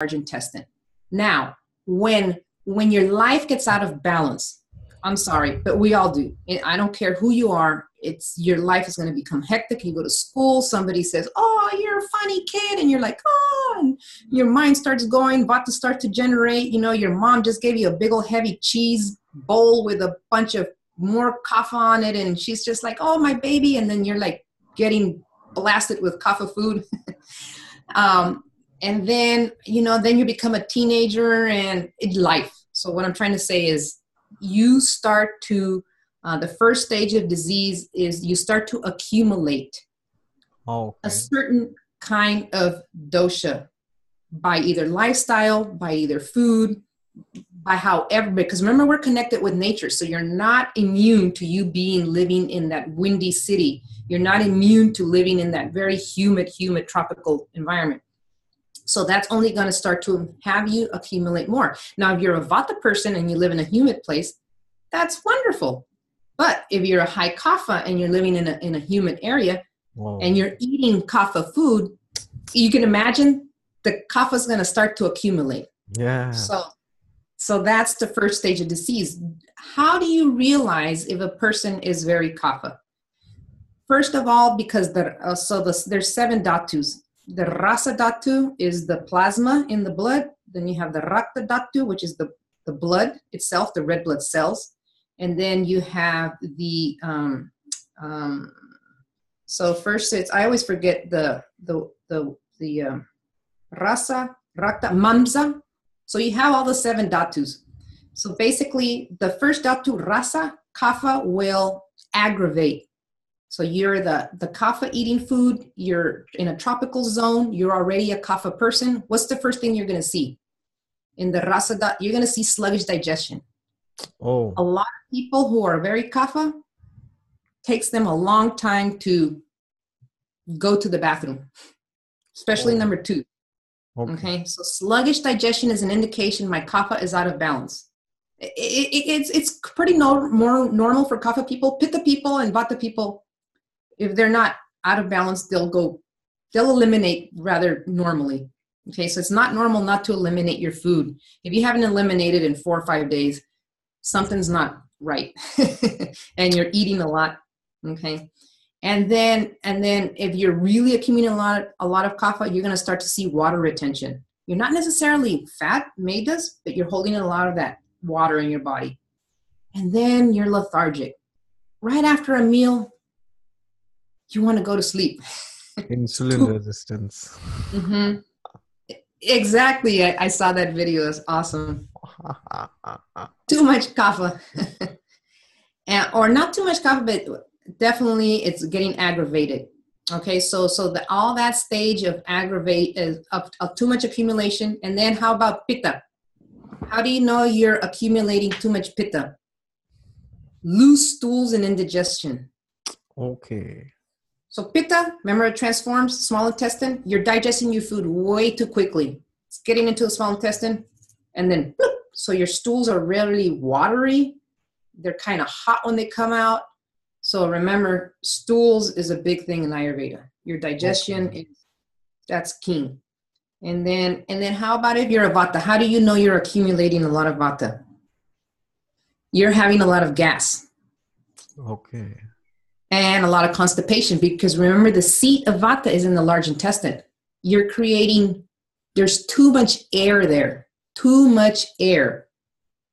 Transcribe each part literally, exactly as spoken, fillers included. large intestine. Now, when, when your life gets out of balance, I'm sorry, but we all do. And I don't care who you are. It's your life is going to become hectic. You go to school, somebody says, oh, you're a funny kid. And you're like, oh, and your mind starts going, vata starts to generate. You know, your mom just gave you a big old heavy cheese bowl with a bunch of more kapha on it. And she's just like, oh, my baby. And then you're like getting blasted with kapha food. um, and then, you know, then you become a teenager and it, life. So what I'm trying to say is, you start to, uh, the first stage of disease is you start to accumulate oh, okay. a certain kind of dosha by either lifestyle, by either food, by however, because remember we're connected with nature. So you're not immune to you being living in that windy city. You're not immune to living in that very humid, humid tropical environment. So that's only going to start to have you accumulate more. Now, if you're a vata person and you live in a humid place, that's wonderful. But if you're a high kapha and you're living in a, in a humid area Whoa. And you're eating kapha food, you can imagine the kapha is going to start to accumulate. Yeah. So, so that's the first stage of disease. How do you realize if a person is very kapha? First of all, because there, uh, so the, there's seven dhatus. The rasa dhatu is the plasma in the blood. Then you have the rakta dhatu, which is the, the blood itself, the red blood cells. And then you have the, um, um, so first it's, I always forget the, the, the, the um, rasa, rakta, mamza. So you have all the seven dhatus. So basically the first dhatu, rasa, kapha, will aggravate. So you're the, the kapha eating food, you're in a tropical zone, you're already a kapha person. What's the first thing you're going to see? In the rasa dhatu, you're going to see sluggish digestion. Oh. A lot of people who are very kapha, takes them a long time to go to the bathroom, especially oh. number two. Okay. okay. So sluggish digestion is an indication my kapha is out of balance. It, it, it's, it's pretty no, more normal for kapha people, pitta people and vata people. If they're not out of balance, they'll go, they'll eliminate rather normally. Okay, so it's not normal not to eliminate your food. If you haven't eliminated in four or five days, something's not right. And you're eating a lot, okay? And then, and then if you're really accumulating a lot, a lot of kapha, you're gonna start to see water retention. You're not necessarily fat, medas, but you're holding a lot of that water in your body. And then you're lethargic. Right after a meal, you want to go to sleep. Insulin resistance. Mm-hmm. Exactly. I, I saw that video. That's awesome. Too much kapha. and, or not too much kapha, but definitely it's getting aggravated. Okay. So, so the, all that stage of aggravate is of, of too much accumulation. And then how about pitta? How do you know you're accumulating too much pitta? Loose stools and indigestion. Okay. So pitta, remember it transforms small intestine. You're digesting your food way too quickly. It's getting into the small intestine and then bloop, so your stools are really watery. They're kind of hot when they come out. So remember, stools is a big thing in Ayurveda. Your digestion, okay. is, that's king. And then, and then how about if you're a vata? How do you know you're accumulating a lot of vata? You're having a lot of gas. Okay. And a lot of constipation, because remember the seat of vata is in the large intestine. You're creating, there's too much air there, too much air.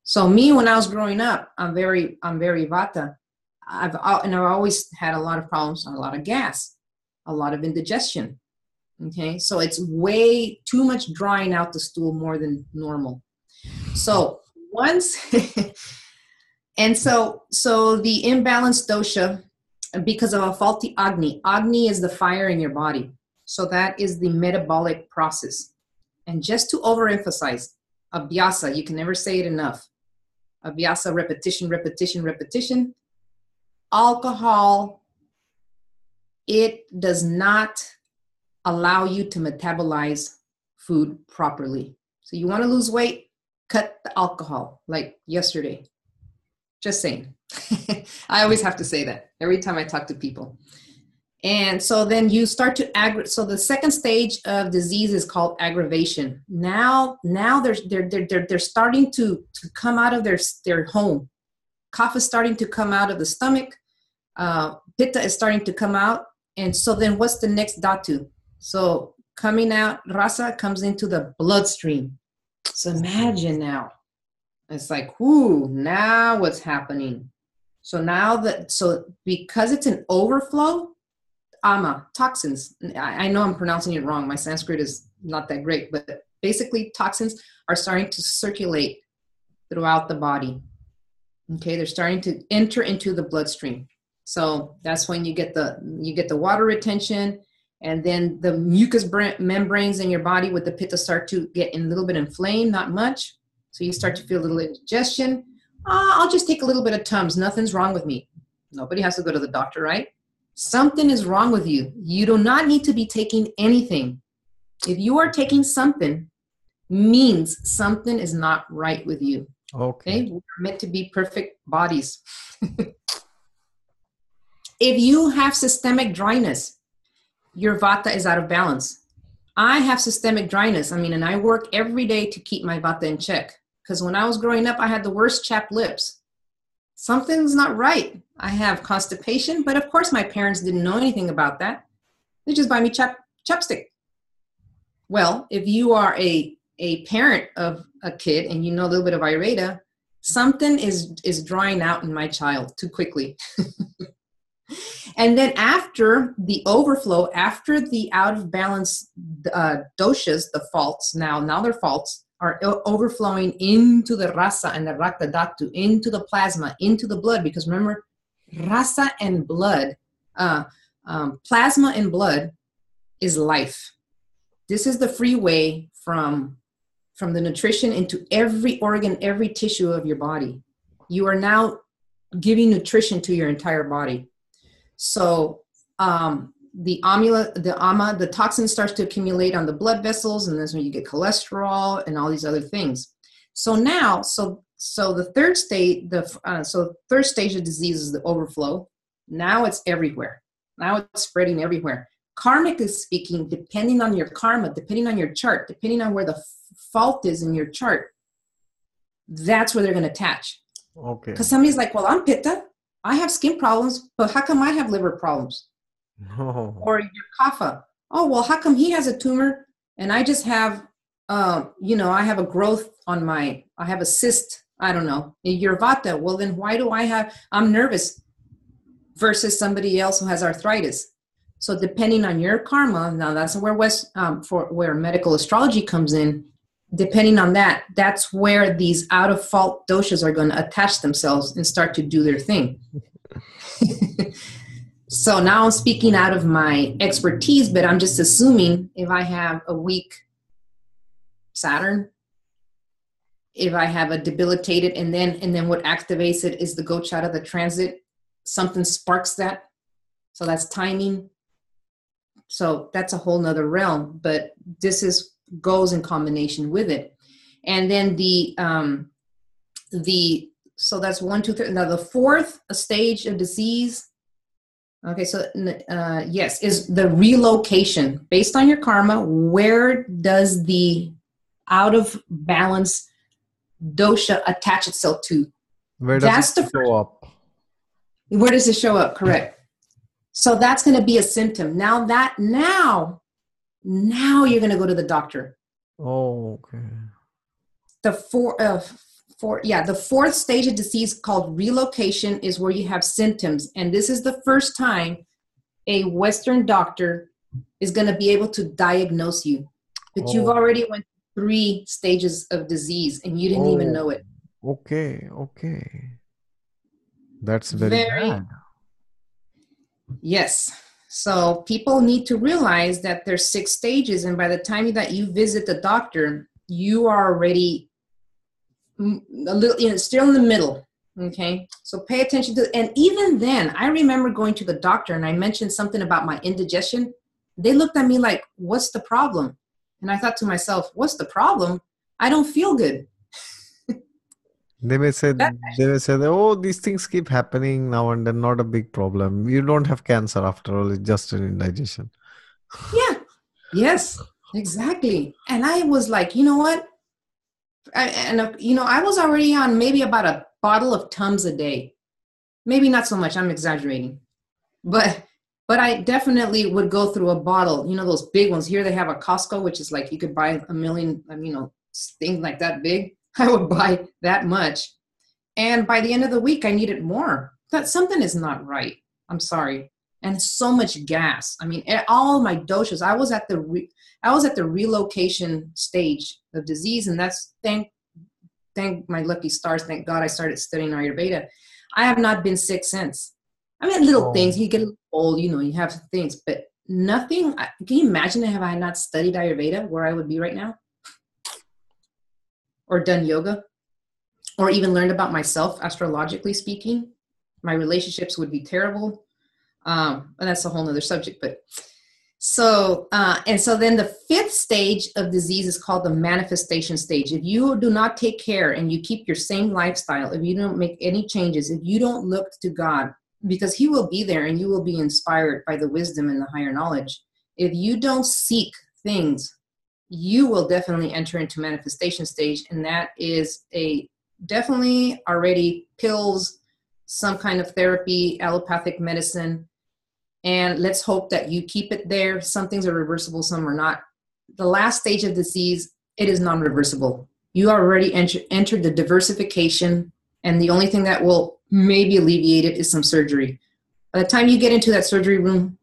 So me, when I was growing up, I'm very, I'm very vata. I've, and I've always had a lot of problems, a lot of gas, a lot of indigestion. Okay. So it's way too much drying out the stool more than normal. So once, and so, so the imbalanced dosha, because of a faulty Agni. Agni is the fire in your body. So that is the metabolic process. And just to overemphasize, Abhyasa, you can never say it enough. Abhyasa, repetition, repetition, repetition. Alcohol, it does not allow you to metabolize food properly. So you want to lose weight, cut the alcohol, like yesterday. Just saying. I always have to say that every time I talk to people. And so then you start to aggravate. So the second stage of disease is called aggravation. Now, now they're, they're, they're, they're starting to, to come out of their, their home. Kapha is starting to come out of the stomach. Uh, pitta is starting to come out. And so then what's the next dhatu? So coming out, rasa comes into the bloodstream. So imagine now. It's like, whoo, now what's happening? So now that, so because it's an overflow, ama, toxins. I, I know I'm pronouncing it wrong. My Sanskrit is not that great, but basically toxins are starting to circulate throughout the body. Okay, they're starting to enter into the bloodstream. So that's when you get the, you get the water retention, and then the mucous membranes in your body with the pitta start to get a little bit inflamed, not much. So you start to feel a little indigestion. Oh, I'll just take a little bit of Tums. Nothing's wrong with me. Nobody has to go to the doctor, right? Something is wrong with you. You do not need to be taking anything. If you are taking something, means something is not right with you. Okay. Okay? We're meant to be perfect bodies. If you have systemic dryness, your vata is out of balance. I have systemic dryness. I mean, and I work every day to keep my vata in check. Because when I was growing up, I had the worst chapped lips. Something's not right. I have constipation, but of course my parents didn't know anything about that. They just buy me chap chapstick. Well, if you are a, a parent of a kid and you know a little bit of Ayurveda, something is, is drying out in my child too quickly. And then after the overflow, after the out of balance uh, doshas, the faults, now, now they're faults, are overflowing into the rasa and the rakta dhatu, into the plasma, into the blood. Because remember, rasa and blood, uh, um, plasma and blood is life. This is the freeway from, from the nutrition into every organ, every tissue of your body. You are now giving nutrition to your entire body. So um, the amula, the ama, the toxin starts to accumulate on the blood vessels, and that's when you get cholesterol and all these other things. So now, so so the third stage, the uh, so third stage of disease is the overflow. Now it's everywhere. Now it's spreading everywhere. Karmically speaking, depending on your karma, depending on your chart, depending on where the fault is in your chart, that's where they're going to attach. Okay. Because somebody's like, well, I'm pitta. I have skin problems, but how come I have liver problems? No. Or your kapha. Oh, well, how come he has a tumor and I just have, uh, you know, I have a growth on my, I have a cyst, I don't know, your vata. Well, then why do I have, I'm nervous versus somebody else who has arthritis. So depending on your karma, now that's where West, um, for where medical astrology comes in, depending on that, that's where these out of fault doshas are going to attach themselves and start to do their thing. So now I'm speaking out of my expertise, but I'm just assuming if I have a weak Saturn, if I have a debilitated, and then, and then what activates it is the gochara, the transit, something sparks that. So that's timing. So that's a whole nother realm, but this is goes in combination with it. And then the um the so that's one, two, three. Now the fourth stage of disease, okay, so uh yes, is the relocation. Based on your karma, where does the out of balance dosha attach itself to? Where does that's it the show up? Where does it show up? Correct. So that's going to be a symptom. Now that now Now you're going to go to the doctor. Oh, okay. The four, uh, four, yeah, the fourth stage of disease called relocation is where you have symptoms. And this is the first time a Western doctor is going to be able to diagnose you. But oh. You've already went through three stages of disease and you didn't oh. even know it. Okay, okay. That's very, very bad. Yes. So people need to realize that there's six stages, and by the time that you visit the doctor, you are already a little, you know, still in the middle, okay? So pay attention to, and even then, I remember going to the doctor and I mentioned something about my indigestion. They looked at me like, what's the problem? And I thought to myself, what's the problem? I don't feel good. They may say, that, they may say that, oh, these things keep happening now and then, not a big problem. You don't have cancer after all, it's just an indigestion. Yeah, yes, exactly. And I was like, you know what? I, and, uh, you know, I was already on maybe about a bottle of Tums a day. Maybe not so much, I'm exaggerating. But but I definitely would go through a bottle, you know, those big ones. Here they have a Costco, which is like you could buy a million, you know, things like that big. I would buy that much. And by the end of the week, I needed more. That something is not right. I'm sorry. And so much gas. I mean, all my doshas, I was at the re I was at the relocation stage of disease. And that's, thank, thank my lucky stars, thank God I started studying Ayurveda. I have not been sick since. I mean, little oh. things, you get old, you know, you have things, but nothing. Can you imagine if I had not studied Ayurveda where I would be right now? Or done yoga, or even learned about myself, astrologically speaking. My relationships would be terrible. Um, and that's a whole nother subject. But so, uh, and so then the fifth stage of disease is called the manifestation stage. If you do not take care and you keep your same lifestyle, if you don't make any changes, if you don't look to God, because he will be there and you will be inspired by the wisdom and the higher knowledge. If you don't seek things, you will definitely enter into manifestation stage. And that is a definitely already pills, some kind of therapy, allopathic medicine. And let's hope that you keep it there. Some things are reversible, some are not. The last stage of disease, it is non-reversible. You already enter, entered the diversification. And the only thing that will maybe alleviate it is some surgery. By the time you get into that surgery room,